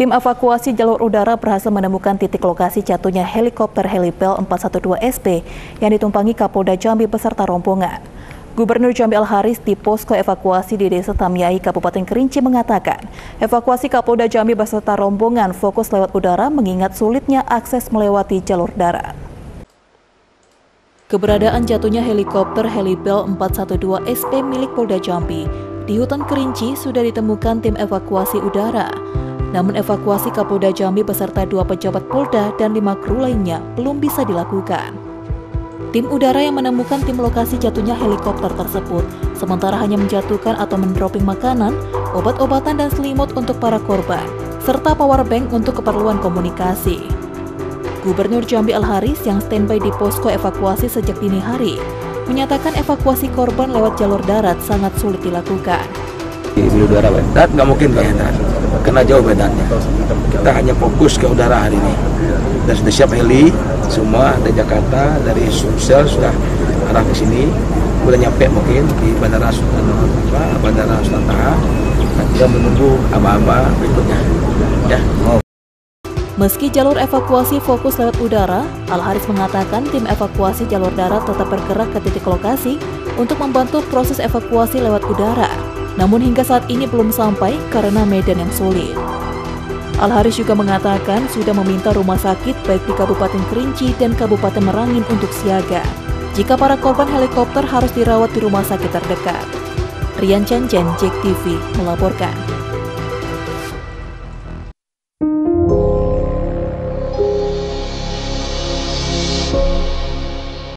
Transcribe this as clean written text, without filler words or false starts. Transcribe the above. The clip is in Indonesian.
Tim evakuasi jalur udara berhasil menemukan titik lokasi jatuhnya helikopter Helibel 412 SP yang ditumpangi Kapolda Jambi beserta rombongan. Gubernur Jambi Al Haris di posko evakuasi di Desa Tamyai, Kabupaten Kerinci mengatakan, evakuasi Kapolda Jambi beserta rombongan fokus lewat udara mengingat sulitnya akses melewati jalur darat. Keberadaan jatuhnya helikopter Helibel 412 SP milik Polda Jambi di hutan Kerinci sudah ditemukan tim evakuasi udara. Namun evakuasi Kapolda Jambi beserta 2 pejabat Polda dan 5 kru lainnya belum bisa dilakukan. Tim udara yang menemukan tim lokasi jatuhnya helikopter tersebut, sementara hanya menjatuhkan atau mendropping makanan, obat-obatan dan selimut untuk para korban, serta power bank untuk keperluan komunikasi. Gubernur Jambi Al Haris yang standby di posko evakuasi sejak dini hari, menyatakan evakuasi korban lewat jalur darat sangat sulit dilakukan. Di udara, darat nggak mungkin pakai darat, karena jauh bedanya. Kita hanya fokus ke udara hari ini. Dan sudah siap heli, semua dari Jakarta, dari Sulsel sudah arah ke sini, udah nyampe mungkin di Bandara Sultan Thaha. Kita menunggu apa-apa berikutnya. Ya. Meski jalur evakuasi fokus lewat udara, Al Haris mengatakan tim evakuasi jalur darat tetap bergerak ke titik lokasi untuk membantu proses evakuasi lewat udara. Namun hingga saat ini belum sampai karena medan yang sulit. Al Haris juga mengatakan sudah meminta rumah sakit baik di Kabupaten Kerinci dan Kabupaten Merangin untuk siaga jika para korban helikopter harus dirawat di rumah sakit terdekat. Rian Canjan, JEK TV melaporkan.